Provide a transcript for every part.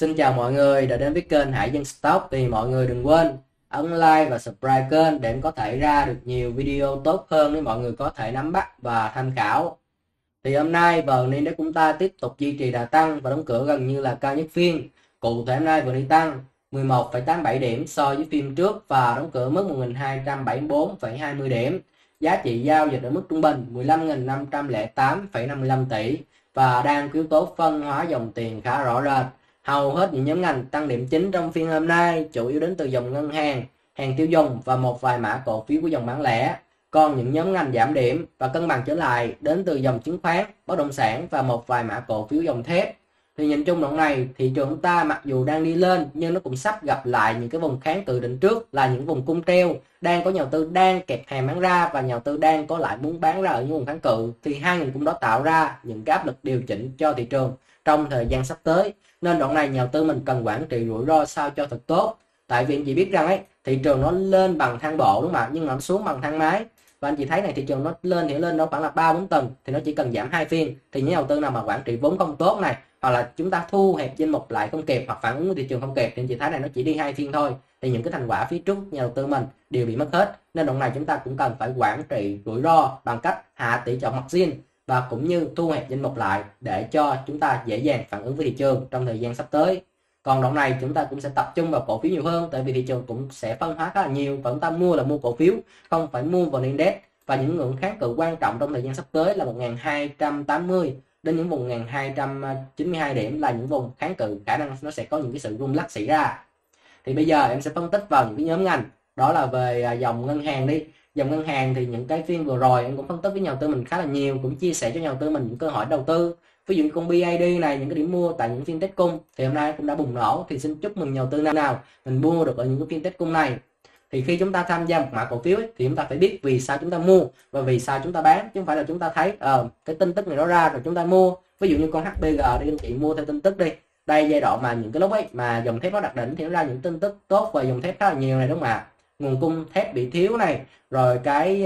Xin chào mọi người đã đến với kênh Hải Dân Stock. Thì mọi người đừng quên ấn like và subscribe kênh để có thể ra được nhiều video tốt hơn để mọi người có thể nắm bắt và tham khảo. Thì hôm nay VN-Index chúng ta tiếp tục duy trì đà tăng và đóng cửa gần như là cao nhất phiên. Cụ thể hôm nay VN-Index tăng 11,87 điểm so với phiên trước và đóng cửa mức 1274,20 điểm. Giá trị giao dịch ở mức trung bình 15.508,55 tỷ và đang có yếu tố phân hóa dòng tiền khá rõ rệt. Hầu hết những nhóm ngành tăng điểm chính trong phiên hôm nay chủ yếu đến từ dòng ngân hàng, hàng tiêu dùng và một vài mã cổ phiếu của dòng bán lẻ. Còn những nhóm ngành giảm điểm và cân bằng trở lại đến từ dòng chứng khoán, bất động sản và một vài mã cổ phiếu dòng thép. Thì nhìn chung đoạn này, thị trường chúng ta mặc dù đang đi lên nhưng nó cũng sắp gặp lại những cái vùng kháng cự đỉnh trước là những vùng cung treo, đang có nhà đầu tư đang kẹp hàng bán ra và nhà đầu tư đang có lại muốn bán ra ở những vùng kháng cự. Thì hai nguồn cung đó tạo ra những cái áp lực điều chỉnh cho thị trường trong thời gian sắp tới. Nên đoạn này nhà đầu tư mình cần quản trị rủi ro sao cho thật tốt. Tại vì anh chị biết rằng ấy, thị trường nó lên bằng thang bộ đúng không ạ, nhưng nó xuống bằng thang máy. Và anh chị thấy này, thị trường nó lên thì lên nó khoảng là 3-4 tuần thì nó chỉ cần giảm 2 phiên. Thì những nhà đầu tư nào mà quản trị vốn không tốt này, hoặc là chúng ta thu hẹp danh mục lại không kịp, hoặc phản ứng thị trường không kịp thì chị thấy này nó chỉ đi 2 phiên thôi, thì những cái thành quả phía trước nhà đầu tư mình đều bị mất hết. Nên đoạn này chúng ta cũng cần phải quản trị rủi ro bằng cách hạ tỷ trọng margin và cũng như thu hẹp danh mục lại để cho chúng ta dễ dàng phản ứng với thị trường trong thời gian sắp tới. Còn đoạn này chúng ta cũng sẽ tập trung vào cổ phiếu nhiều hơn, tại vì thị trường cũng sẽ phân hóa khá là nhiều và chúng ta mua là mua cổ phiếu, không phải mua vào index. Và những ngưỡng kháng cự quan trọng trong thời gian sắp tới là 1280 đến những vùng 1292 điểm là những vùng kháng cự khả năng nó sẽ có những cái sự rung lắc xảy ra. Thì bây giờ em sẽ phân tích vào những cái nhóm ngành, đó là về dòng ngân hàng đi. Dòng ngân hàng thì những cái phiên vừa rồi em cũng phân tích với nhà đầu tư mình khá là nhiều, cũng chia sẻ cho nhà đầu tư mình những cơ hội đầu tư. Ví dụ như con BID này, những cái điểm mua tại những phiên test cung thì hôm nay cũng đã bùng nổ, thì xin chúc mừng nhà đầu tư nào mình mua được ở những cái phiên test cung này. Thì khi chúng ta tham gia một mã cổ phiếu ấy, thì chúng ta phải biết vì sao chúng ta mua và vì sao chúng ta bán, chứ không phải là chúng ta thấy cái tin tức này nó ra rồi chúng ta mua. Ví dụ như con HBG đi, anh chị mua theo tin tức đi. Đây giai đoạn mà những cái lúc ấy mà dòng thép nó đặt đỉnh thì nó ra những tin tức tốt về dòng thép khá là nhiều này, đúng không ạ? Nguồn cung thép bị thiếu này, rồi cái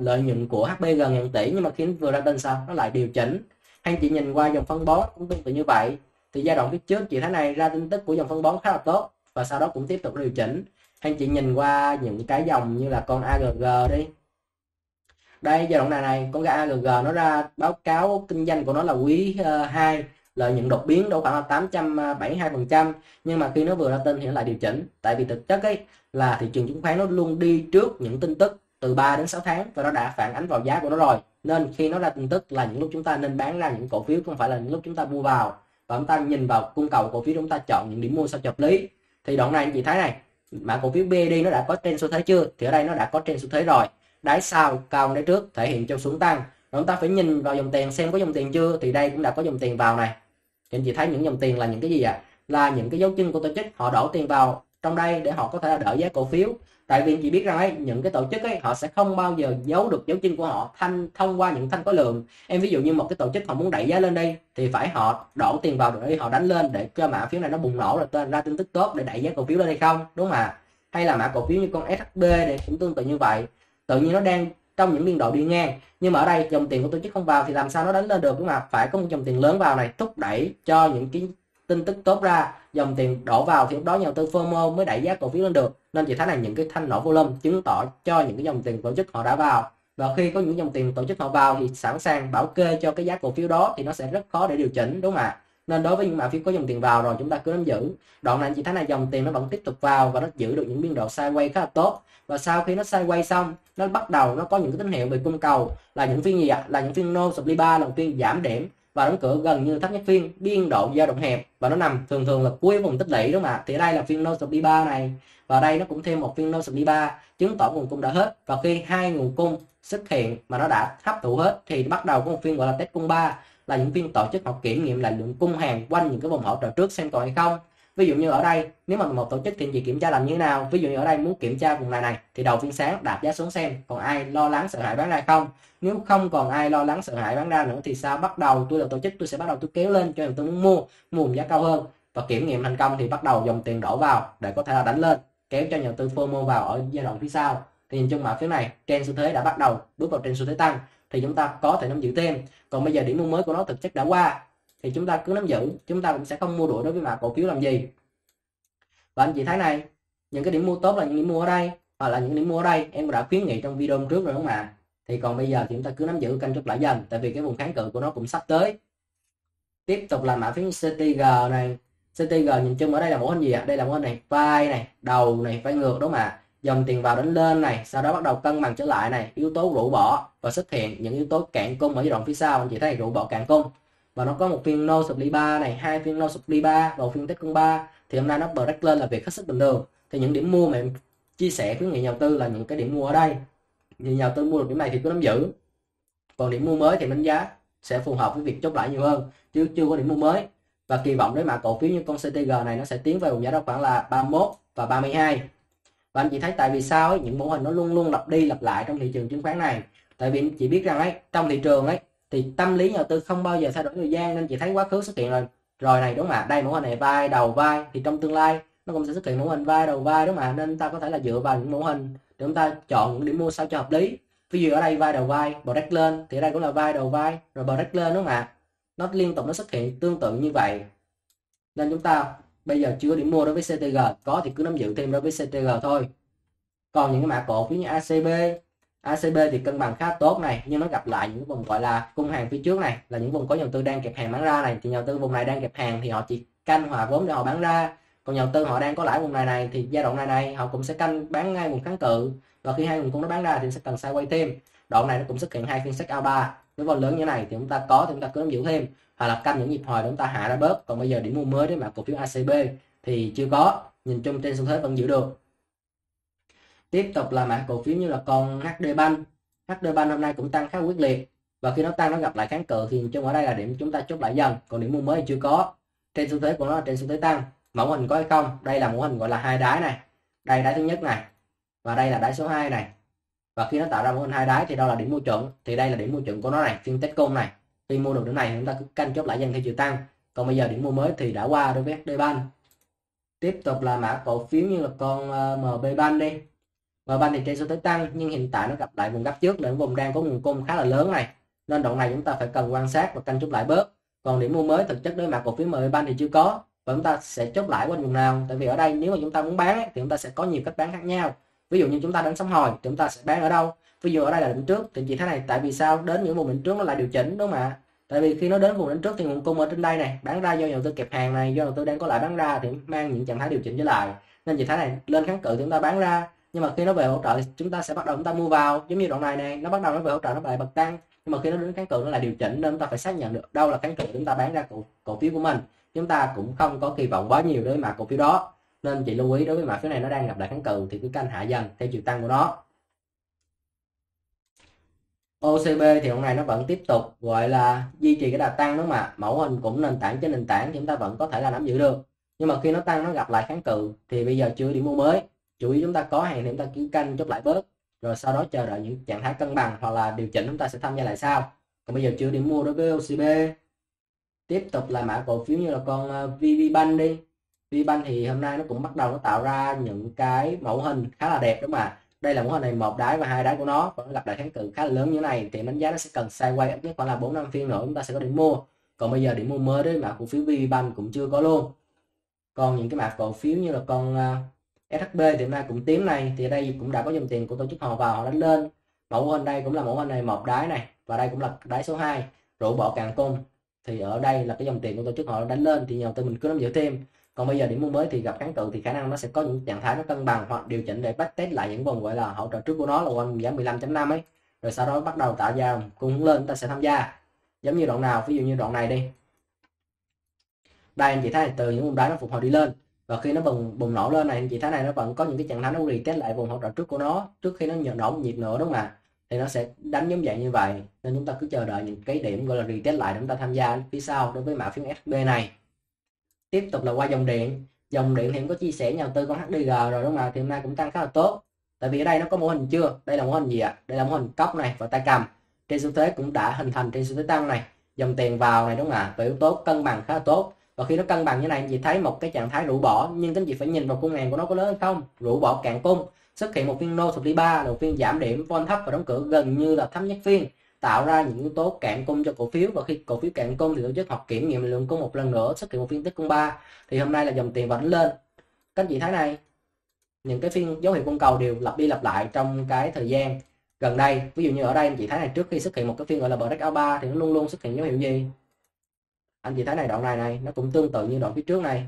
lợi nhuận của HBG ngàn tỷ, nhưng mà khi vừa ra tin sao nó lại điều chỉnh. Anh chị nhìn qua dòng phân bón cũng tương tự như vậy. Thì giai đoạn phía trước chị thấy này ra tin tức của dòng phân bón khá là tốt và sau đó cũng tiếp tục điều chỉnh. Anh chị nhìn qua những cái dòng như là con AGG đi. Đây giai đoạn này con AGG nó ra báo cáo kinh doanh của nó là quý 2, lợi nhuận đột biến đâu khoảng là 872%, nhưng mà khi nó vừa ra tin thì nó lại điều chỉnh. Tại vì thực chất ấy là thị trường chứng khoán nó luôn đi trước những tin tức từ 3 đến 6 tháng và nó đã phản ánh vào giá của nó rồi. Nên khi nó ra tin tức là những lúc chúng ta nên bán ra những cổ phiếu, không phải là những lúc chúng ta mua vào. Và chúng ta nhìn vào cung cầu cổ phiếu, chúng ta chọn những điểm mua sao cho hợp lý. Thì đoạn này anh chị thấy này, mã cổ phiếu BD nó đã có trend xu thế chưa? Thì ở đây nó đã có trend xu thế rồi. Đáy sau cao đáy trước thể hiện cho xuống tăng. Rồi chúng ta phải nhìn vào dòng tiền xem có dòng tiền chưa, thì đây cũng đã có dòng tiền vào này. Thì anh chị thấy những dòng tiền là những cái gì ạ? Là những cái dấu chân của tổ chức họ đổ tiền vào trong đây để họ có thể là đỡ giá cổ phiếu. Tại vì anh chị biết rằng ấy, những cái tổ chức ấy họ sẽ không bao giờ giấu được dấu chân của họ thông qua những thanh khối lượng. Em ví dụ như một cái tổ chức họ muốn đẩy giá lên đi thì phải họ đổ tiền vào để họ đánh lên để cho mã phiếu này nó bùng nổ rồi tên ra tin tức tốt để đẩy giá cổ phiếu lên hay không, đúng không ạ? Hay là mã cổ phiếu như con SHB này cũng tương tự như vậy. Tự nhiên nó đang trong những biên độ đi ngang, nhưng mà ở đây dòng tiền của tổ chức không vào thì làm sao nó đánh lên được, đúng không ạ? Phải có một dòng tiền lớn vào này thúc đẩy cho những cái tin tức tốt ra, dòng tiền đổ vào thì lúc đó nhà đầu tư FOMO mới đẩy giá cổ phiếu lên được. Nên chị thấy là những cái thanh nổ volume chứng tỏ cho những cái dòng tiền tổ chức họ đã vào, và khi có những dòng tiền tổ chức họ vào thì sẵn sàng bảo kê cho cái giá cổ phiếu đó thì nó sẽ rất khó để điều chỉnh, đúng không ạ? Nên đối với những mã phiếu có dòng tiền vào rồi chúng ta cứ nắm giữ. Đoạn này chị thấy là dòng tiền nó vẫn tiếp tục vào và nó giữ được những biên độ sideways khá là tốt. Và sau khi nó sideways xong, nó bắt đầu nó có những cái tín hiệu về cung cầu là những phiên gì ạ? Là những phiên no supply bar, là phiên giảm điểm và đóng cửa gần như thấp nhất phiên, biên độ dao động hẹp và nó nằm thường là cuối vùng tích lũy, đúng không ạ? Thì ở đây là phiên no supply bar này và đây nó cũng thêm một phiên no supply bar chứng tỏ nguồn cung đã hết. Và khi hai nguồn cung xuất hiện mà nó đã hấp thụ hết thì bắt đầu có một phiên gọi là test cung 3, là những phiên tổ chức họ kiểm nghiệm lại lượng cung hàng quanh những cái vùng hỗ trợ trước xem còn hay không. Ví dụ như ở đây nếu mà một tổ chức thì chị kiểm tra làm như thế nào? Ví dụ như ở đây muốn kiểm tra vùng này thì đầu phiên sáng đạp giá xuống xem còn ai lo lắng sợ hãi bán ra không. Nếu không còn ai lo lắng sợ hãi bán ra nữa thì sao? Bắt đầu tôi là tổ chức tôi sẽ bắt đầu tôi kéo lên cho tôi muốn mua giá cao hơn, và kiểm nghiệm thành công thì bắt đầu dòng tiền đổ vào để có thể là đánh lên kéo cho nhà đầu tư FOMO vào ở giai đoạn phía sau. Thì nhìn chung mã phiếu này trend xu thế đã bắt đầu bước vào trend xu thế tăng thì chúng ta có thể nắm giữ thêm. Còn bây giờ điểm mua mới của nó thực chất đã qua thì chúng ta cứ nắm giữ, chúng ta cũng sẽ không mua đuổi đối với mã cổ phiếu làm gì. Và anh chị thấy này, những cái điểm mua tốt là những điểm mua ở đây, hoặc là những điểm mua ở đây em đã khuyến nghị trong video hôm trước rồi đúng không ạ? Thì còn bây giờ thì chúng ta cứ nắm giữ canh chốt lại dần, tại vì cái vùng kháng cự của nó cũng sắp tới. Tiếp tục là mã phiếu CTG này. CTG nhìn chung ở đây là mẫu hình gì ạ? Đây là mẫu hình này, vai này, đầu này, vai ngược đúng không ạ? Dòng tiền vào đánh lên này, sau đó bắt đầu cân bằng trở lại này, yếu tố rũ bỏ và xuất hiện những yếu tố cạn cung ở giai đoạn phía sau. Anh chị thấy rũ bỏ cạn cung và nó có một phiên no supply 3 này, hai phiên no supply 3 và một phiên test cung 3. Thì hôm nay nó break lên là việc hết sức bình thường. Thì những điểm mua mà em chia sẻ với người nhà đầu tư là những cái điểm mua ở đây. Thì nhà đầu tư mua được điểm này thì cứ nắm giữ. Còn điểm mua mới thì đánh giá sẽ phù hợp với việc chốt lại nhiều hơn, chứ chưa có điểm mua mới. Và kỳ vọng đối mã cổ phiếu như con CTG này nó sẽ tiến vào vùng giá đó khoảng là 31 và 32. Và anh chị thấy tại vì sao ấy, những mẫu hình nó luôn luôn lặp đi lặp lại trong thị trường chứng khoán này. Tại vì anh chị biết rằng ấy, trong thị trường ấy thì tâm lý nhà đầu tư không bao giờ thay đổi thời gian, nên chị thấy quá khứ xuất hiện rồi này đúng không ạ? Đây mẫu hình này vai đầu vai, thì trong tương lai nó cũng sẽ xuất hiện mẫu hình vai đầu vai đúng không ạ? Nên ta có thể là dựa vào những mẫu hình để chúng ta chọn những điểm mua sao cho hợp lý. Ví dụ ở đây vai đầu vai, break lên thì ở đây cũng là vai đầu vai rồi break lên đúng không ạ? Nó liên tục nó xuất hiện tương tự như vậy. Nên chúng ta bây giờ chưa có điểm mua đối với CTG, có thì cứ nắm giữ thêm đối với CTG thôi. Còn những cái mã cổ phiếu như ACB thì cân bằng khá tốt này, nhưng nó gặp lại những vùng gọi là cung hàng phía trước này, là những vùng có nhà đầu tư đang kẹp hàng bán ra này. Thì nhà đầu tư vùng này đang kẹp hàng thì họ chỉ canh hòa vốn để họ bán ra, còn nhà đầu tư họ đang có lãi vùng này này thì giai đoạn này này họ cũng sẽ canh bán ngay vùng kháng cự, và khi hai vùng cung nó bán ra thì sẽ cần sideways thêm. Đoạn này nó cũng xuất hiện hai phiên sách A3, nếu volume lớn như này thì chúng ta có thì chúng ta cứ nắm giữ thêm, hoặc là canh những nhịp hồi để chúng ta hạ ra bớt. Còn bây giờ điểm mua mới đấy mà cổ phiếu ACB thì chưa có, nhìn chung trên xu thế vẫn giữ được. Tiếp tục là mã cổ phiếu như là con HDBank. HDBank hôm nay cũng tăng khá quyết liệt, và khi nó tăng nó gặp lại kháng cự thì nhìn chung ở đây là điểm chúng ta chốt lại dần, còn điểm mua mới thì chưa có. Trên xu thế của nó là trên xu thế tăng. Mẫu hình có hay không? Đây là mẫu hình gọi là hai đáy này, đây đáy thứ nhất này và đây là đáy số 2 này. Và khi nó tạo ra mẫu hình hai đáy thì đâu là điểm mua chuẩn, thì đây là điểm mua chuẩn của nó này, phiên test cung này. Khi mua được điểm này chúng ta cứ canh chốt lại dần theo chiều tăng. Còn bây giờ điểm mua mới thì đã qua đối với HDBank. Tiếp tục là mã cổ phiếu như là con MBBank đi. MBBank thì trên xu thế tăng, nhưng hiện tại nó gặp lại vùng gấp trước là vùng đang có nguồn cung khá là lớn này, nên đoạn này chúng ta phải cần quan sát và canh chốt lại bớt. Còn điểm mua mới thực chất đối mã cổ phiếu MBBank thì chưa có, và chúng ta sẽ chốt lại quanh vùng nào. Tại vì ở đây nếu mà chúng ta muốn bán ấy, thì chúng ta sẽ có nhiều cách bán khác nhau. Ví dụ như chúng ta đến sóng hồi chúng ta sẽ bán ở đâu? Ví dụ ở đây là đỉnh trước thì chị thấy này, tại vì sao đến những vùng đỉnh trước nó lại điều chỉnh đúng không ạ? Tại vì khi nó đến vùng đỉnh trước thì nguồn cung ở trên đây này bán ra do nhà đầu tư kẹp hàng này, do nhà đầu tư đang có lại bán ra thì mang những trạng thái điều chỉnh trở lại, nên chị thấy này lên kháng cự thì chúng ta bán ra, nhưng mà khi nó về hỗ trợ thì chúng ta sẽ bắt đầu chúng ta mua vào. Giống như đoạn này này, nó bắt đầu nó về hỗ trợ nó lại bật tăng, nhưng mà khi nó đến kháng cự nó lại điều chỉnh, nên chúng ta phải xác nhận được đâu là kháng cự chúng ta bán ra cổ phiếu của mình. Chúng ta cũng không có kỳ vọng quá nhiều đối với mã cổ phiếu đó, nên chị lưu ý đối với mã phiếu này nó đang gặp lại kháng cự thì cứ canh hạ dần theo chiều tăng của nó. OCB thì hôm nay nó vẫn tiếp tục gọi là duy trì cái đà tăng đó mà, mẫu hình cũng nền tảng trên nền tảng thì chúng ta vẫn có thể là nắm giữ được. Nhưng mà khi nó tăng nó gặp lại kháng cự thì bây giờ chưa điểm mua mới, chủ yếu chúng ta có hàng thì chúng ta cứ canh chốt lại bớt, rồi sau đó chờ đợi những trạng thái cân bằng hoặc là điều chỉnh chúng ta sẽ tham gia lại sau. Còn bây giờ chưa điểm mua đối với OCB. Tiếp tục là mã cổ phiếu như là con VBank đi. VBank thì hôm nay nó cũng bắt đầu nó tạo ra những cái mẫu hình khá là đẹp đúng không ạ? Đây là mẫu hình này một đáy và hai đáy của nó, còn nó gặp lại kháng cự khá là lớn như này thì đánh giá nó sẽ cần sideways ít nhất khoảng là 4-5 phiên nữa chúng ta sẽ có điểm mua. Còn bây giờ điểm mua mới đấy mã cổ phiếu VBank cũng chưa có luôn. Còn những cái mã cổ phiếu như là con SHB thì hôm nay cũng tím này, thì ở đây cũng đã có dòng tiền của tổ chức họ vào họ đánh lên. Mẫu hình đây cũng là mẫu hình này một đáy này và đây cũng là đáy số 2, rũ bỏ càng cung. Thì ở đây là cái dòng tiền của tổ chức họ đánh lên thì nhà đầu tư mình cứ nắm giữ thêm. Còn bây giờ điểm mua mới thì gặp kháng cự thì khả năng nó sẽ có những trạng thái nó cân bằng hoặc điều chỉnh để back test lại những vùng gọi là hỗ trợ trước của nó là quanh giá 15.5 ấy, rồi sau đó bắt đầu tạo ra cung hướng lên chúng ta sẽ tham gia. Giống như đoạn nào, ví dụ như đoạn này đi, đây anh chị thấy từ những vùng đáy nó phục hồi đi lên, và khi nó bùng nổ lên này anh chị thấy này nó vẫn có những cái trạng thái nó retest lại vùng hỗ trợ trước của nó trước khi nó nổ một nhịp nữa đúng không ạ? Thì nó sẽ đánh giống dạng như vậy, nên chúng ta cứ chờ đợi những cái điểm gọi là retest lại để chúng ta tham gia phía sau đối với mã phiếu SB này. Tiếp tục là qua dòng điện. Dòng điện thì em có chia sẻ nhà đầu tư con HDG rồi đúng không ạ? Thì hôm nay cũng tăng khá là tốt. Tại vì ở đây nó có mô hình chưa? Đây là mô hình gì ạ? Đây là mô hình cốc này và tay cầm. Trên xu thế cũng đã hình thành trên xu thế tăng này. Dòng tiền vào này đúng không ạ? Và yếu tố cân bằng khá là tốt. Và khi nó cân bằng như này anh chị thấy một cái trạng thái rũ bỏ, nhưng anh chị phải nhìn vào cung hàng của nó có lớn hay không. Rũ bỏ cạn cung, xuất hiện một phiên no supply 3, đầu phiên giảm điểm, vol thấp và đóng cửa gần như là thấp nhất phiên. tạo ra những yếu tố cạn cung cho cổ phiếu, và khi cổ phiếu cạn cung thì tổ chức họp kiểm nghiệm lượng cung một lần nữa, xuất hiện một phiên tích cung 3. Thì hôm nay là dòng tiền vẫn lên. Các anh chị thấy này, những cái phiên dấu hiệu cung cầu đều lặp đi lặp lại trong cái thời gian gần đây. Ví dụ như ở đây anh chị thấy này, trước khi xuất hiện một cái phiên gọi là breakout 3 thì nó luôn luôn xuất hiện dấu hiệu gì? Anh chị thấy này, đoạn này này nó cũng tương tự như đoạn phía trước này.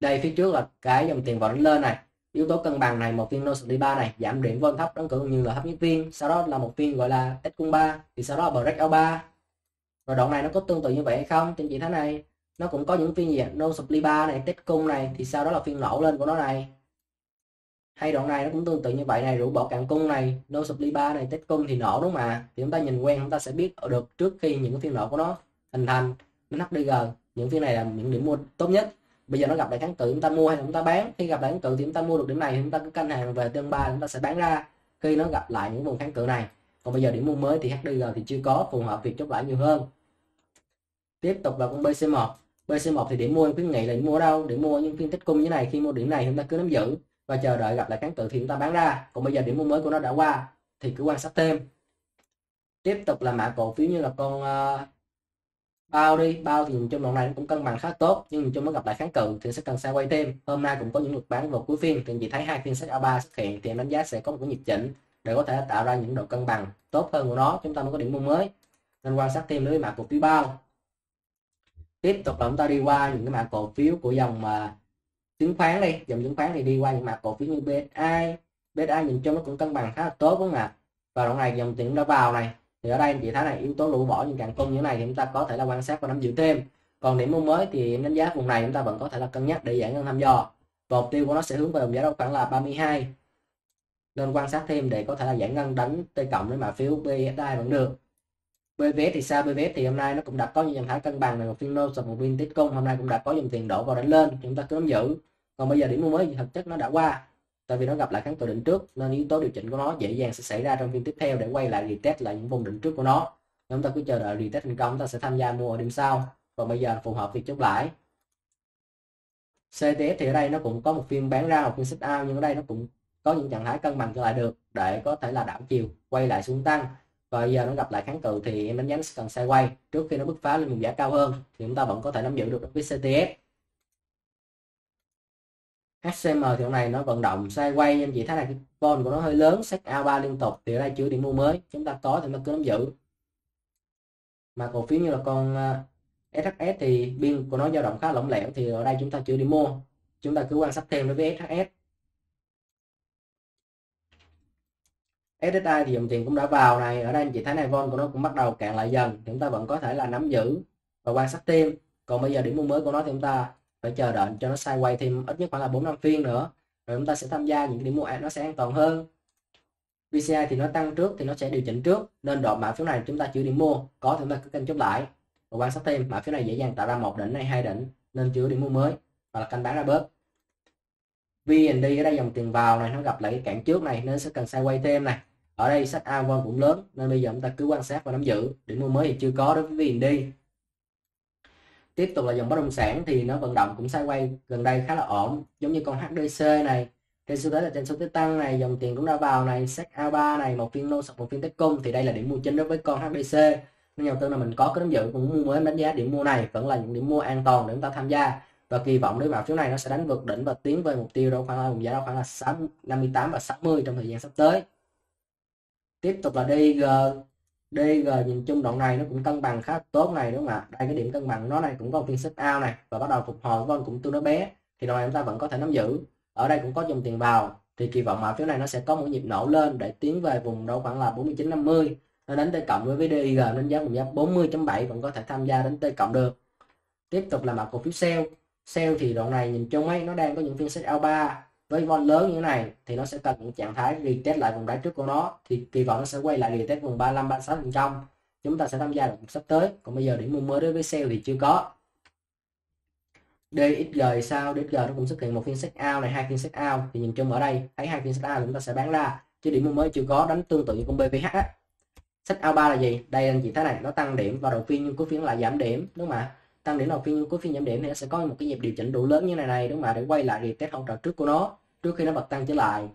Đây phía trước là cái dòng tiền vẫn lên này, yếu tố cân bằng này, một phiên nô đi 3 này, giảm điểm vol thấp, đóng cửa như là thấp nhất viên, sau đó là một phiên gọi là S cung 3, thì sau đó là breakout 3. Rồi đoạn này nó có tương tự như vậy hay không? Thì anh chị thấy này, nó cũng có những phiên gì nô đi 3 này, test cung này, thì sau đó là phiên nổ lên của nó này. Hay đoạn này nó cũng tương tự như vậy này, rũ bỏ cạn cung này, nô đi 3 này, test cung thì nổ đúng mà. Thì chúng ta nhìn quen chúng ta sẽ biết được trước khi những cái phiên nổ của nó hình thành, nó HDG, những phiên này là những điểm mua tốt nhất. Bây giờ nó gặp lại kháng cự chúng ta mua hay chúng ta bán, khi gặp lại kháng cự thì chúng ta mua được điểm này thì chúng ta cứ canh hàng về tương 3 chúng ta sẽ bán ra khi nó gặp lại những vùng kháng cự này. Còn bây giờ điểm mua mới thì HDG thì chưa có, phù hợp việc chốt lãi nhiều hơn. Tiếp tục là con BC1. BC1 thì điểm mua khuyến nghị là điểm mua ở đâu? Điểm mua những phiên tích cung như này, khi mua điểm này chúng ta cứ nắm giữ và chờ đợi gặp lại kháng cự thì chúng ta bán ra. Còn bây giờ điểm mua mới của nó đã qua thì cứ quan sát thêm. Tiếp tục là mã cổ phiếu như là con bao đi, bao thì nhìn chung đoạn này nó cũng cân bằng khá tốt, nhưng nhìn chung nó gặp lại kháng cự thì sẽ cần xa quay thêm. Hôm nay cũng có những lượt bán vào cuối phiên, thì chị thấy hai phiên sách A3 xuất hiện thì em đánh giá sẽ có một cái nhịp chỉnh để có thể tạo ra những độ cân bằng tốt hơn của nó, chúng ta mới có điểm mua mới, nên quan sát thêm đối với mã cổ phiếu bao. Tiếp tục là chúng ta đi qua những cái mã cổ phiếu của dòng chứng khoán đi. Dòng chứng khoán thì đi qua những mã cổ phiếu như BSI. BSI nhìn chung nó cũng cân bằng khá là tốt đúng không ạ? Và đoạn này dòng tiền đã vào này. Thì ở đây anh chị thấy này, yếu tố lũ bỏ những cạn cung như thế này thì chúng ta có thể là quan sát và nắm giữ thêm. Còn điểm mua mới thì đánh giá vùng này chúng ta vẫn có thể là cân nhắc để giải ngân thăm dò, và mục tiêu của nó sẽ hướng về vùng giá đâu khoảng là 32, nên quan sát thêm để có thể là giải ngân đánh T cộng với mã phiếu BSI vẫn được. BVS thì sao? BVS thì hôm nay nó cũng đã có những trạng thái cân bằng này, một phiên nô sập, một phiên tích cung, hôm nay cũng đã có dòng tiền đổ vào đánh lên, chúng ta cứ nắm giữ. Còn bây giờ điểm mua mới thì thực chất nó đã qua, tại vì nó gặp lại kháng cự đỉnh trước nên yếu tố điều chỉnh của nó dễ dàng sẽ xảy ra trong phiên tiếp theo để quay lại retest lại những vùng đỉnh trước của nó. Nếu chúng ta cứ chờ đợi retest thành công, chúng ta sẽ tham gia mua ở điểm sau. Còn bây giờ phù hợp việc chốt lãi. CTS thì ở đây nó cũng có một phiên bán ra, một phiên sit out, nhưng ở đây nó cũng có những trạng thái cân bằng trở lại được để có thể là đảo chiều quay lại xuống tăng. Và giờ nó gặp lại kháng cự thì em đánh giá cần sai quay trước khi nó bứt phá lên vùng giá cao hơn, thì chúng ta vẫn có thể nắm giữ được đối với CTS. HCM thì hôm nay nó vận động sideways, em chị thấy là vol của nó hơi lớn, sách A3 liên tục thì ở đây chưa điểm mua mới, chúng ta có thì nó cứ nắm giữ. Mà cổ phiếu như là con SHS thì biên của nó dao động khá lỏng lẻo, thì ở đây chúng ta chưa điểm mua, chúng ta cứ quan sát thêm đối với SHS. SSI thì dòng tiền cũng đã vào này, ở đây anh chị thấy này vol của nó cũng bắt đầu cạn lại dần, chúng ta vẫn có thể là nắm giữ và quan sát thêm. Còn bây giờ điểm mua mới của nó thì chúng ta phải chờ đợi cho nó sideways thêm ít nhất khoảng là 4-5 phiên nữa, rồi chúng ta sẽ tham gia những điểm mua nó sẽ an toàn hơn. VCI thì nó tăng trước thì nó sẽ điều chỉnh trước, nên đoạn mã phiếu này chúng ta chưa điểm mua, có thì chúng ta cứ canh chốt lại và quan sát thêm. Mã phiếu này dễ dàng tạo ra một đỉnh hay hai đỉnh nên chưa điểm mua mới, hoặc là canh bán ra bớt. VND ở đây dòng tiền vào này, nó gặp lại cái cản trước này nên sẽ cần sideways thêm này. Ở đây sách A vol cũng lớn nên bây giờ chúng ta cứ quan sát và nắm giữ, điểm mua mới thì chưa có đối với VND. Tiếp tục là dòng bất động sản thì nó vận động cũng sideways gần đây khá là ổn, giống như con HDC này, trên xu thế là trên xu thế tăng này, dòng tiền cũng đã vào này, sách A3 này, một phiên nô sập, một phiên tích cung, thì đây là điểm mua chính đối với con HDC. Nên nhà đầu tư là mình có cái nắm giữ, cũng mua mới đánh giá điểm mua này vẫn là những điểm mua an toàn để chúng ta tham gia, và kỳ vọng đối với mã phiếu này nó sẽ đánh vượt đỉnh và tiến về mục tiêu đâu khoảng là vùng giá đó khoảng là 58 và 60 trong thời gian sắp tới. Tiếp tục là DIG. DG nhìn chung đoạn này nó cũng cân bằng khá tốt này đúng không ạ? Đây cái điểm cân bằng nó này cũng có một phiên sit out này và bắt đầu phục hồi vol cũng tương đối bé, thì đoạn này chúng ta vẫn có thể nắm giữ. Ở đây cũng có dòng tiền vào thì kỳ vọng mã phiếu này nó sẽ có một nhịp nổ lên để tiến về vùng đâu khoảng là 49-50, nó đánh T cộng đối với DIG đánh giá vùng giá 40.7 vẫn có thể tham gia đến T cộng được. Tiếp tục là mã cổ phiếu sell. Sell thì đoạn này nhìn chung ấy nó đang có những phiên sit out 3 với vol lớn như thế này thì nó sẽ cần những trạng thái retest lại vùng đáy trước của nó, thì kỳ vọng nó sẽ quay lại retest vùng 35-36%, chúng ta sẽ tham gia được sắp tới. Còn bây giờ điểm mua mới đối với sell thì chưa có. DXG sao? DXG nó cũng xuất hiện một phiên set out này, hai phiên set out, thì nhìn chung ở đây thấy hai phiên set out chúng ta sẽ bán ra chứ điểm mua mới chưa có, đánh tương tự như con BVH á. Set out 3 là gì? Đây anh chị thấy này, nó tăng điểm vào đầu phiên nhưng cuối phiên lại giảm điểm đúng không ạ? Tăng điểm đầu phiên nhưng cuối phiên giảm điểm thì nó sẽ có một cái nhịp điều chỉnh đủ lớn như này đúng không ạ, để quay lại retest hỗ trợ trước của nó trước khi nó bật tăng trở lại.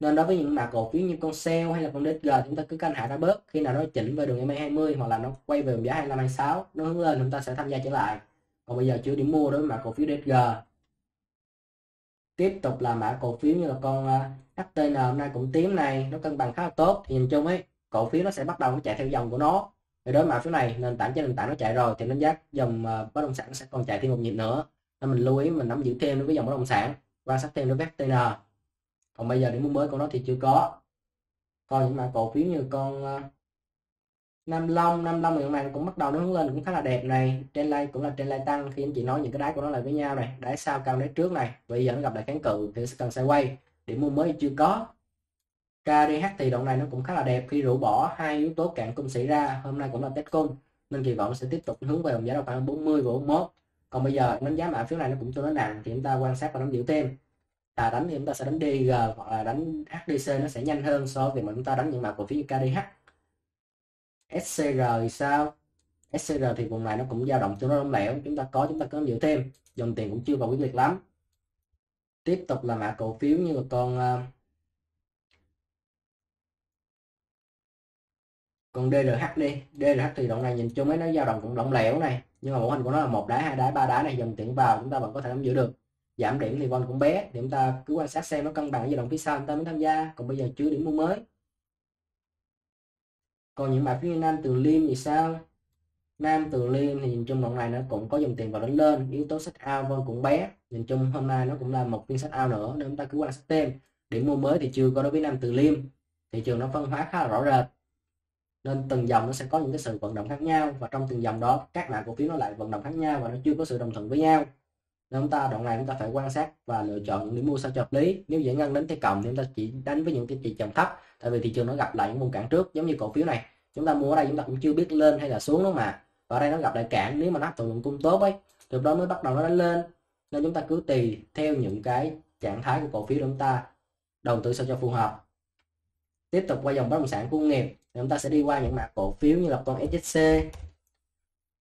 Nên đối với những mã cổ phiếu như con sell hay là con DG, chúng ta cứ canh hạ ra bớt. Khi nào nó chỉnh về đường MA 20 hoặc là nó quay về vùng giá 25-26, nó hướng lên chúng ta sẽ tham gia trở lại. Còn bây giờ chưa điểm mua đối với mã cổ phiếu DG. Tiếp tục là mã cổ phiếu như là con HTN, hôm nay cũng tím này, nó cân bằng khá là tốt. Thì nhìn chung ấy, cổ phiếu nó sẽ bắt đầu nó chạy theo dòng của nó. Để đối với mã phiếu này, nền tảng trên nền tảng nó chạy rồi thì đánh giá dòng bất động sản sẽ còn chạy thêm một nhịp nữa. Nên mình lưu ý mình nắm giữ thêm đối với dòng bất động sản, quan sát thêm đối với HTN. Còn bây giờ điểm mua mới của nó thì chưa có. Còn những mã cổ phiếu như con Nam Long hiện nay cũng bắt đầu nó hướng lên cũng khá là đẹp này, trên line cũng là trên line tăng. Khi anh chị nói những cái đáy của nó lại với nhau này, đáy sau cao đáy trước này, bây giờ nó gặp lại kháng cự thì sẽ cần sẽ quay. Điểm mua mới chưa có. KDH thì đoạn này nó cũng khá là đẹp khi rũ bỏ hai yếu tố cạn cung xảy ra, hôm nay cũng là test cung nên kỳ vọng sẽ tiếp tục hướng về vùng giá khoảng 40 và 41. Còn bây giờ đánh giá mã phiếu này nó cũng tương đối nặng thì chúng ta quan sát và nắm giữ thêm. À, đánh thì chúng ta sẽ đánh DIG hoặc là đánh HDC, nó sẽ nhanh hơn so với việc mà chúng ta đánh những mã cổ phiếu như KDH. SCR thì sao? SCR thì vùng này nó cũng dao động cho nó lỏng lẻo, chúng ta có nhiều thêm, dòng tiền cũng chưa vào quyết liệt lắm. Tiếp tục là mã cổ phiếu như là con DLH đi. DLH thì đoạn này nhìn chung ấy nó dao động cũng lỏng lẻo này, nhưng mà mẫu hình của nó là một đá, hai đá, ba đá này, dòng tiền vào chúng ta vẫn có thể nắm giữ được. Giảm điểm thì con cũng bé, thì chúng ta cứ quan sát xem nó cân bằng ở giai đoạn phía sau chúng ta mới tham gia. Còn bây giờ chưa điểm mua mới. Còn những mã phiếu như Nam Từ Liêm thì sao? Nam Từ Liêm thì nhìn chung đoạn này nó cũng có dòng tiền vào đánh lên, yếu tố sách ao con cũng bé, nhìn chung hôm nay nó cũng là một phiên sách ao nữa nên chúng ta cứ quan sát thêm. Điểm mua mới thì chưa có đối với Nam Từ Liêm, thị trường nó phân hóa khá là rõ rệt nên từng dòng nó sẽ có những cái sự vận động khác nhau, và trong từng dòng đó các mã cổ phiếu nó lại vận động khác nhau và nó chưa có sự đồng thuận với nhau. Nên chúng ta đoạn này chúng ta phải quan sát và lựa chọn những điểm mua sao cho hợp lý. Nếu giải ngân đến tay cộng thì chúng ta chỉ đánh với những cái chỉ chồng thấp, tại vì thị trường nó gặp lại những vùng cản trước, giống như cổ phiếu này chúng ta mua ở đây chúng ta cũng chưa biết lên hay là xuống đó mà, và ở đây nó gặp lại cản. Nếu mà nó hấp thụ lượng cung tốt ấy từ đó mới bắt đầu nó đánh lên, nên chúng ta cứ tùy theo những cái trạng thái của cổ phiếu chúng ta đầu tư sao cho phù hợp. Tiếp tục qua dòng bất động sản khu công nghiệp thì chúng ta sẽ đi qua những mã cổ phiếu như là con HSC.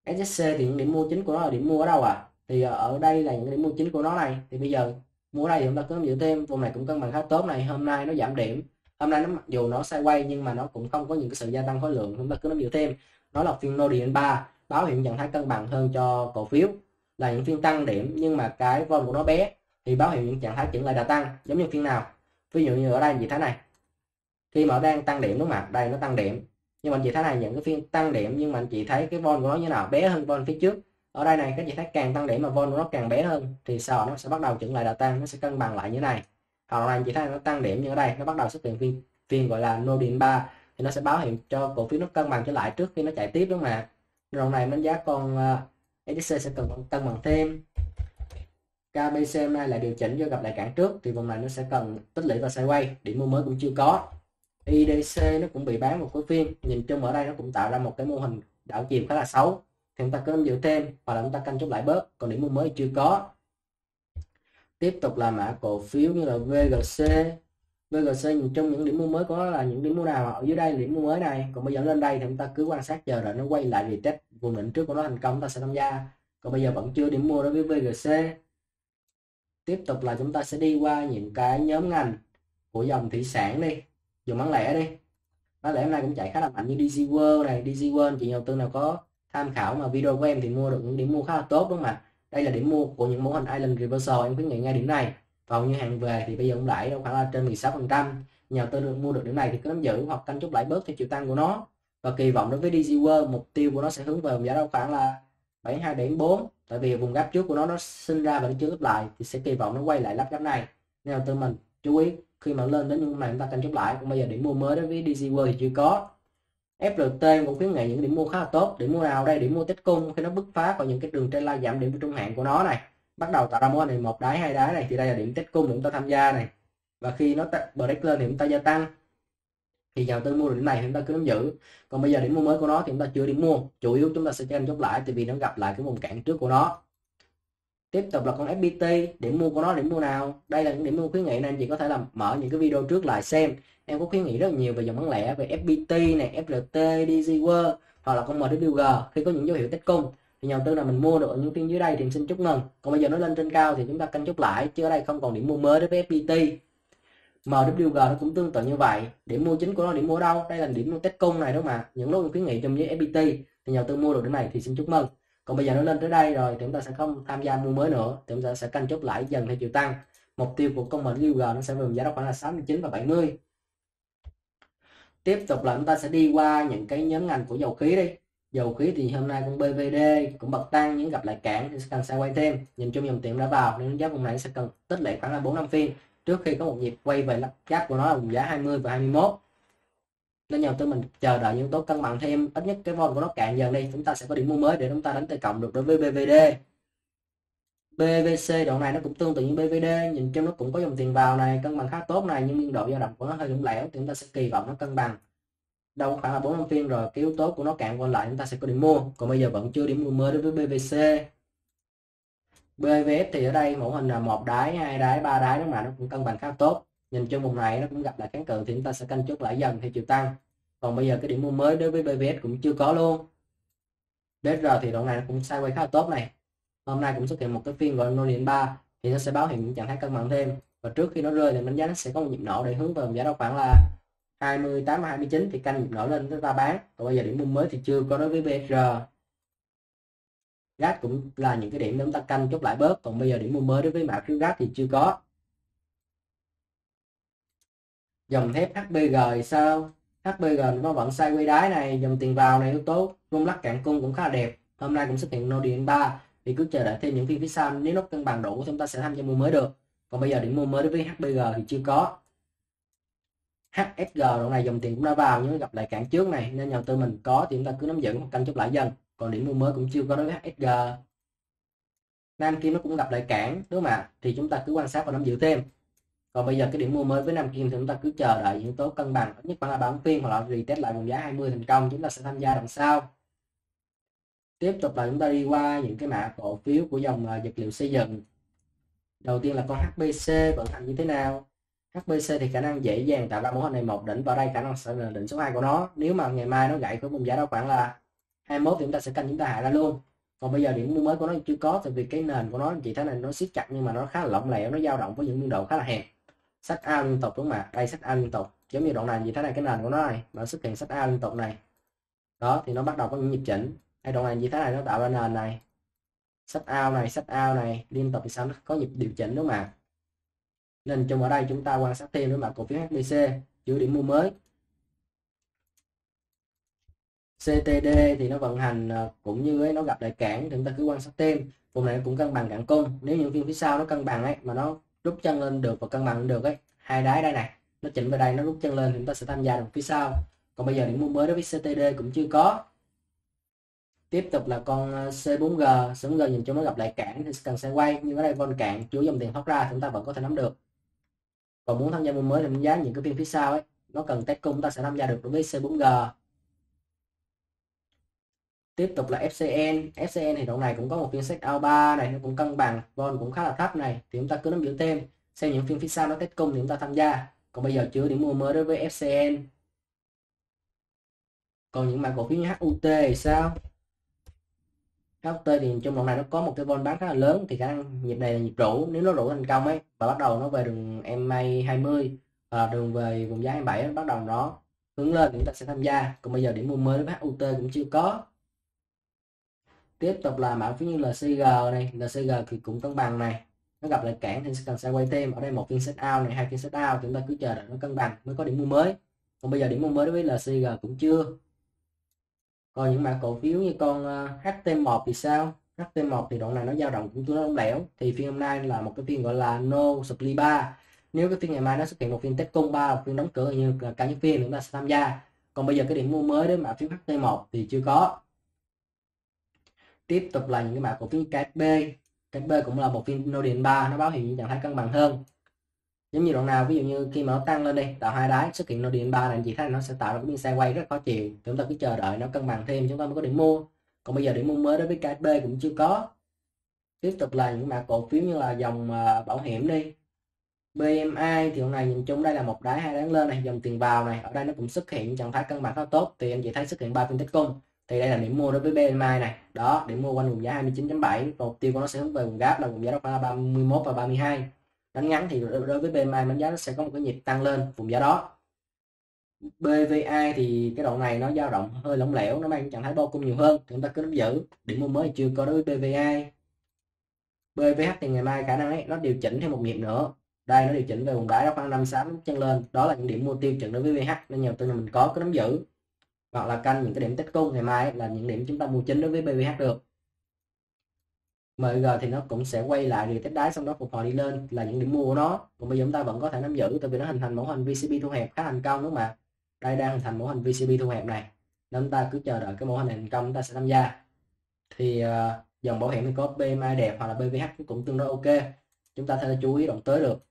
HSC thì những điểm mua chính của nó là điểm mua ở đâu à? Thì ở đây là những điểm mua chính của nó này, thì bây giờ mua ở đây thì chúng ta cứ nắm giữ thêm. Vùng này cũng cân bằng khá tốt này, hôm nay nó giảm điểm, hôm nay nó mặc dù nó sideways nhưng mà nó cũng không có những cái sự gia tăng khối lượng, chúng ta cứ nắm giữ thêm. Nó là phiên nô điện 3 báo hiện trạng thái cân bằng hơn cho cổ phiếu, là những phiên tăng điểm nhưng mà cái volume của nó bé thì báo hiệu những trạng thái chỉnh lại đã tăng. Giống như phiên nào, ví dụ như ở đây chị thấy này, khi mà nó đang tăng điểm đúng không ạ, đây nó tăng điểm nhưng mà chị thấy này, những cái phiên tăng điểm nhưng mà chị thấy cái volume của nó như nào, bé hơn volume phía trước. Ở đây này các chị thấy càng tăng điểm mà volume của nó càng bé hơn thì sau nó sẽ bắt đầu chỉnh lại đà tăng, nó sẽ cân bằng lại như này. Hoặc là chị thấy nó tăng điểm như ở đây, nó bắt đầu xuất hiện phiên gọi là nô điện 3 thì nó sẽ báo hiệu cho cổ phiếu nó cân bằng trở lại trước khi nó chạy tiếp đúng không ạ. Đoạn này đánh giá con SDC sẽ cần cân bằng thêm. KBC hôm nay lại điều chỉnh do gặp lại cản trước thì vùng này nó sẽ cần tích lũy và sideways, điểm mua mới cũng chưa có. IDC nó cũng bị bán một cái phiên, nhìn chung ở đây nó cũng tạo ra một cái mô hình đảo chiều khá là xấu thì chúng ta cứ nắm giữ thêm hoặc là chúng ta canh chốt lại bớt. Còn điểm mua mới chưa có. Tiếp tục là mã cổ phiếu như là VGC. VGC nhìn chung những điểm mua mới có là những điểm mua nào ở dưới đây là điểm mua mới này. Còn bây giờ lên đây thì chúng ta cứ quan sát chờ đợi nó quay lại vì test vùng đỉnh trước của nó thành công, ta sẽ tham gia. Còn bây giờ vẫn chưa điểm mua đối với VGC. Tiếp tục là chúng ta sẽ đi qua những cái nhóm ngành của dòng thủy sản đi, dùng bán lẻ đi. Bán lẻ hôm nay cũng chạy khá là mạnh như Digi World này. Digi World chị nhà đầu tư nào có tham khảo mà video của em thì mua được những điểm mua khá là tốt đúng không ạ. Đây là điểm mua của những mẫu hình Island Reversal, em khuyến nghị ngay điểm này. Còn như hàng về thì bây giờ cũng lãi đâu khoảng là trên 16%. Nhà đầu tư được mua được điểm này thì cứ nắm giữ hoặc canh chốt lãi bớt theo chiều tăng của nó. Và kỳ vọng đối với Digi World, mục tiêu của nó sẽ hướng về vùng giá đâu khoảng là 72.4, tại vì vùng gáp trước của nó sinh ra và nó chưa lấp lại thì sẽ kỳ vọng nó quay lại lắp gáp này. Nhà đầu tư mình chú ý khi mà lên đến những này chúng ta canh chốt lại. Còn bây giờ điểm mua mới đối với Digi World thì chưa có. FLT cũng khuyến nghị những điểm mua khá là tốt. Điểm mua nào đây? Điểm mua tích cung khi nó bứt phá vào những cái đường trend line giảm điểm của trung hạn của nó này, bắt đầu tạo ra mối này một đáy hai đáy này thì đây là điểm tích cung để chúng ta tham gia này. Và khi nó break lên thì chúng ta gia tăng, thì nhà đầu tư mua điểm này thì chúng ta cứ nắm giữ. Còn bây giờ điểm mua mới của nó thì chúng ta chưa điểm mua, chủ yếu chúng ta sẽ canh chốt lại tại vì nó gặp lại cái vùng cản trước của nó. Tiếp tục là con FPT, điểm mua của nó điểm mua nào? Đây là những điểm mua khuyến nghị nên anh chị có thể là mở những cái video trước lại xem. Em có khuyến nghị rất nhiều về dòng bán lẻ, về FPT này, FLT, Digi World hoặc là con MWG. Khi có những dấu hiệu tích cung thì nhà đầu tư là mình mua được ở những phiên dưới đây thì xin chúc mừng. Còn bây giờ nó lên trên cao thì chúng ta canh chốt lại, chứ ở đây không còn điểm mua mới đối với FPT. MWG nó cũng tương tự như vậy. Điểm mua chính của nó điểm mua đâu? Đây là điểm mua test cung này đó mà. Những lúc khuyến nghị trong với FPT thì nhà đầu tư mua được điểm này thì xin chúc mừng. Còn bây giờ nó lên tới đây rồi thì chúng ta sẽ không tham gia mua mới nữa, thì chúng ta sẽ canh chốt lại dần theo chiều tăng. Mục tiêu của con MWG nó sẽ về giá đó khoảng là 69 và 70. Tiếp tục là chúng ta sẽ đi qua những cái nhóm ngành của dầu khí đi. Dầu khí thì hôm nay cũng BVD cũng bật tăng, những gặp lại cản thì cần sẽ quay thêm. Nhìn chung dòng tiền đã vào nên giá vùng này sẽ cần tích lũy khoảng là 4-5 phiên trước khi có một nhịp quay về lắp gáp của nó là vùng giá 20 và 21. Nên nhà đầu tư mình chờ đợi những tố cân bằng thêm, ít nhất cái vol của nó cạn dần đi, chúng ta sẽ có điểm mua mới để chúng ta đánh tới cộng được đối với BVD. BVC đoạn này nó cũng tương tự như BVD, nhìn chung nó cũng có dòng tiền vào này, cân bằng khá tốt này, nhưng biên độ dao động của nó hơi lủng lẻo, thì chúng ta sẽ kỳ vọng nó cân bằng đâu khoảng là 4-5 phiên rồi cái yếu tố của nó cạn qua lại chúng ta sẽ có điểm mua. Còn bây giờ vẫn chưa điểm mua mới đối với BVC. BVS thì ở đây mẫu hình là 1 đáy 2 đáy 3 đáy đó mà, nó cũng cân bằng khá tốt. Nhìn chung vùng này nó cũng gặp lại kháng cự thì chúng ta sẽ canh chốt lại dần theo chiều tăng. Còn bây giờ cái điểm mua mới đối với BVS cũng chưa có luôn. BR thì đoạn này nó cũng sideways khá là tốt này, hôm nay cũng xuất hiện một cái phiên gọi nô điện 3 thì nó sẽ báo hiện trạng thái cân bằng thêm, và trước khi nó rơi thì đánh giá nó sẽ có một nhịp nổ để hướng vào giá đó khoảng là 28 và 29 thì canh nhịp nổ lên chúng ta bán. Còn bây giờ điểm mua mới thì chưa có đối với BR. GAS cũng là những cái điểm chúng ta canh chốt lại bớt. Còn bây giờ điểm mua mới đối với mã phiếu GAS thì chưa có. Dòng thép HBG thì sao? HBG nó vẫn sideways đáy này, dòng tiền vào này yếu tố rung lắc cạn cung cũng khá là đẹp. Hôm nay cũng xuất hiện nô điện 3 thì cứ chờ đợi thêm những phiên phía sau, nếu nó cân bằng đủ chúng ta sẽ tham gia mua mới được. Còn bây giờ điểm mua mới đối với HBG thì chưa có. HSG đoạn này dòng tiền cũng đã vào nhưng gặp lại cản trước này, nên nhà đầu tư mình có thì chúng ta cứ nắm giữ, canh chốt lại dần. Còn điểm mua mới cũng chưa có đối với HSG. Nam Kim nó cũng gặp lại cản đúng không ạ, thì chúng ta cứ quan sát và nắm giữ thêm. Còn bây giờ cái điểm mua mới với Nam Kim thì chúng ta cứ chờ đợi yếu tố cân bằng, nhất khoảng là 3 phiên hoặc là retest lại vùng giá 20 thành công, chúng ta sẽ tham gia đằng sau. Tiếp tục là chúng ta đi qua những cái mã cổ phiếu của dòng vật liệu xây dựng. Đầu tiên là con HBC vận hành như thế nào. HBC thì khả năng dễ dàng tạo ra mẫu hình này một đỉnh, vào đây khả năng sẽ là đỉnh số 2 của nó. Nếu mà ngày mai nó gãy của vùng giá đó khoảng là 21 thì chúng ta sẽ canh, chúng ta hạ ra luôn. Còn bây giờ điểm mua mới của nó chưa có, tại vì cái nền của nó chỉ thế này, nó siết chặt nhưng mà nó khá là lỏng lẻo, nó dao động với những biên độ khá là hẹp. Sách A liên tục đúng mà, đây sách A liên tục giống như đoạn này, như thế này cái nền của nó này nó xuất hiện sách A liên tục này đó, thì nó bắt đầu có những nhịp chỉnh. Hay đoạn này như thế này nó tạo ra nền này, sách ao này liên tục thì sao nó có nhịp điều chỉnh đúng mà. Nên trong ở đây chúng ta quan sát thêm đối mặt cổ phiếu HBC giữ điểm mua mới. CTD thì nó vận hành cũng như ấy, nó gặp lại cản thì chúng ta cứ quan sát thêm. Vùng này cũng cân bằng cản cung, nếu những phiên phía sau nó cân bằng ấy mà nó rút chân lên được và cân bằng được ấy, hai đáy đây này nó chỉnh vào đây nó rút chân lên thì chúng ta sẽ tham gia được phía sau. Còn bây giờ điểm mua mới đối với CTD cũng chưa có. Tiếp tục là con C4G, C4G nhìn chung nó gặp lại cản thì cần sẽ quay, nhưng ở đây vol cạn chứa dòng tiền thoát ra chúng ta vẫn có thể nắm được. Còn muốn tham gia mua mới thì đánh giá những cái phiên phía sau ấy, nó cần test cung chúng ta sẽ tham gia được đối với C4G. Tiếp tục là FCN, FCN thì đoạn này cũng có một phiên set A3 này, nó cũng cân bằng, vol cũng khá là thấp này, thì chúng ta cứ nắm giữ thêm, xem những phiên phía sau nó test cung thì chúng ta tham gia. Còn bây giờ chưa điểm mua mới đối với FCN. Còn những mã cổ phiếu như HUT thì sao? HUT thì trong đoạn này nó có một cái vol bán khá là lớn, thì khả năng nhịp này là nhịp rũ, nếu nó rũ thành công ấy và bắt đầu nó về đường MA 20 và đường về vùng giá 27 ấy, bắt đầu nó hướng lên thì chúng ta sẽ tham gia. Còn bây giờ điểm mua mới với HUT cũng chưa có. Tiếp tục là mã phiếu như LCG này, LCG thì cũng cân bằng này, nó gặp lại cản thì cần sẽ quay thêm, ở đây một phiên set out này, hai phiên set out, chúng ta cứ chờ đợi nó cân bằng mới có điểm mua mới. Còn bây giờ điểm mua mới đối với LCG cũng chưa. Còn những mã cổ phiếu như con HT1 thì sao? HT1 thì đoạn này nó dao động cũng tương đối lỏng lẻo, thì phiên hôm nay là một cái phiên gọi là no supply 3. Nếu cái phiên ngày mai nó xuất hiện một phiên test cung 3, một phiên đóng cửa như là cả những phiên chúng ta sẽ tham gia. Còn bây giờ cái điểm mua mới đến mã phiếu HT1 thì chưa có. Tiếp tục là những cái mã cổ phiếu KSB. KSB cũng là một phiên no điện 3, nó báo hiện trạng thái cân bằng hơn. Giống như đoạn nào ví dụ như khi mà nó tăng lên đây, tạo hai đáy xuất hiện nô điện 3 này, chị thấy nó sẽ tạo ra cái biên sideways rất khó chịu, chúng ta cứ chờ đợi nó cân bằng thêm chúng ta mới có điểm mua. Còn bây giờ điểm mua mới đối với KSB cũng chưa có. Tiếp tục là những mã cổ phiếu như là dòng bảo hiểm đi. BMI thì hôm nay nhìn chung đây là một đáy hai đáy lên này, dòng tiền vào này, ở đây nó cũng xuất hiện trạng thái cân bằng khá tốt, thì anh chị thấy xuất hiện 3 phiên tích cung, thì đây là điểm mua đối với BMI này đó, điểm mua quanh vùng giá 29.7, mục tiêu của nó sẽ hướng về vùng gáp là vùng giá đó khoảng là 31 và 32. Đánh ngắn thì đối với BMI đánh giá nó sẽ có một cái nhịp tăng lên vùng giá đó. BVI thì cái độ này nó dao động hơi lỏng lẻo, nó mang trạng thái bao cung nhiều hơn, chúng ta cứ nắm giữ. Điểm mua mới chưa có đối với BVI. BVH thì ngày mai khả năng ấy nó điều chỉnh thêm một nhịp nữa. Đây nó điều chỉnh về vùng đáy khoảng 5-6 chân lên, đó là những điểm mua tiêu chuẩn đối với VH, nên nhiều tư là mình có cứ nắm giữ hoặc là canh những cái điểm tích cung. Ngày mai là những điểm chúng ta mua chính đối với BVH được. MG thì nó cũng sẽ quay lại điều test đáy xong đó phục hồi đi lên là những điểm mua của nó. Còn bây giờ chúng ta vẫn có thể nắm giữ tại vì nó hình thành mẫu hình VCB thu hẹp khá thành công đúng không ạ? Đây đang hình thành mẫu hình VCB thu hẹp này, nên chúng ta cứ chờ đợi cái mẫu hình thành công chúng ta sẽ tham gia. Thì dòng bảo hiểm thì có BMI đẹp hoặc là BVH cũng tương đối ok, chúng ta sẽ chú ý động tới được.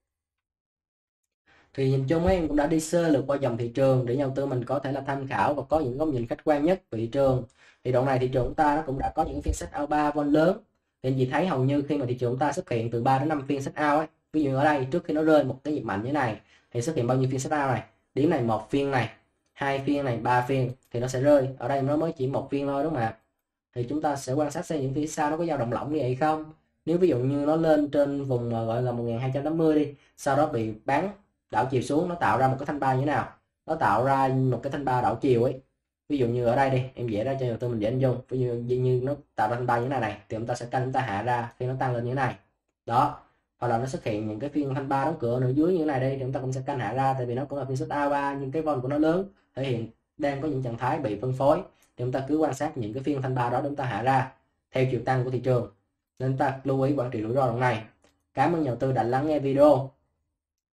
Thì nhìn chung ấy, em cũng đã đi sơ lược qua dòng thị trường để nhà đầu tư mình có thể là tham khảo và có những góc nhìn khách quan nhất về thị trường. Thì đoạn này thị trường chúng ta nó cũng đã có những phiên sách out 3 vol lớn. Thì anh chị thấy hầu như khi mà thị trường chúng ta xuất hiện từ 3 đến 5 phiên sách out ấy, ví dụ ở đây trước khi nó rơi một cái nhịp mạnh như thế này thì xuất hiện bao nhiêu phiên sách out này? Điểm này một phiên này, hai phiên này, ba phiên thì nó sẽ rơi. Ở đây nó mới chỉ một phiên thôi đúng không ạ? Thì chúng ta sẽ quan sát xem những phía sau nó có dao động lỏng như vậy không. Nếu ví dụ như nó lên trên vùng gọi là 1280 đi, sau đó bị bán đảo chiều xuống, nó tạo ra một cái thanh ba như thế nào? Nó tạo ra một cái thanh ba đảo chiều ấy. Ví dụ như ở đây đi, em vẽ ra cho đầu tư mình dễ hình dung. Ví dụ như nó tạo ra thanh ba như thế này thì chúng ta sẽ canh, chúng ta hạ ra khi nó tăng lên như thế này. Đó. Hoặc là nó xuất hiện những cái phiên thanh ba đóng cửa ở dưới như thế này đi thì chúng ta cũng sẽ canh hạ ra, tại vì nó cũng là phiên xuất A3 nhưng cái vol của nó lớn, thể hiện đang có những trạng thái bị phân phối. Thì chúng ta cứ quan sát những cái phiên thanh ba đó để chúng ta hạ ra theo chiều tăng của thị trường. Nên ta lưu ý quản trị rủi ro đoạn này. Cảm ơn nhà đầu tư đã lắng nghe video.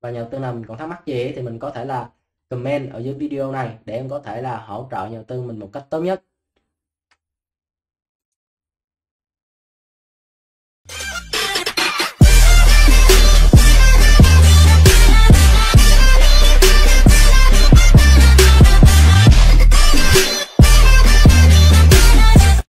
Và nhà đầu tư nào mình còn thắc mắc gì thì mình có thể là comment ở dưới video này để em có thể là hỗ trợ nhà đầu tư mình một cách tốt nhất.